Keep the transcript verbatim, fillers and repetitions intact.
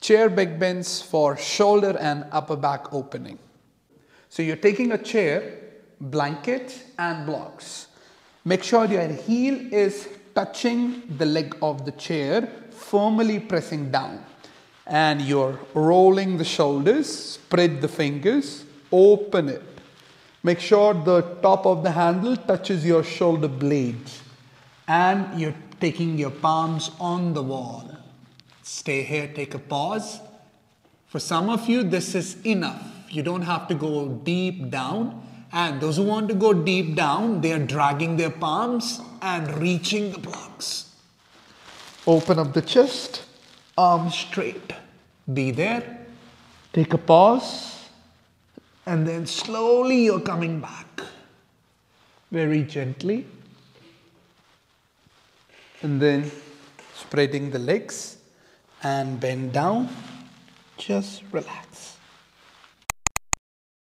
Chair back bends for shoulder and upper back opening. So you're taking a chair, blanket and blocks. Make sure your heel is touching the leg of the chair, firmly pressing down. And you're rolling the shoulders, spread the fingers, open it. Make sure the top of the handle touches your shoulder blade. And you're taking your palms on the wall. Stay here, take a pause. For some of you, this is enough. You don't have to go deep down. And those who want to go deep down, they are dragging their palms and reaching the blocks. Open up the chest, arms straight. Be there. Take a pause. And then slowly you're coming back. Very gently. And then spreading the legs and bend down. Just relax.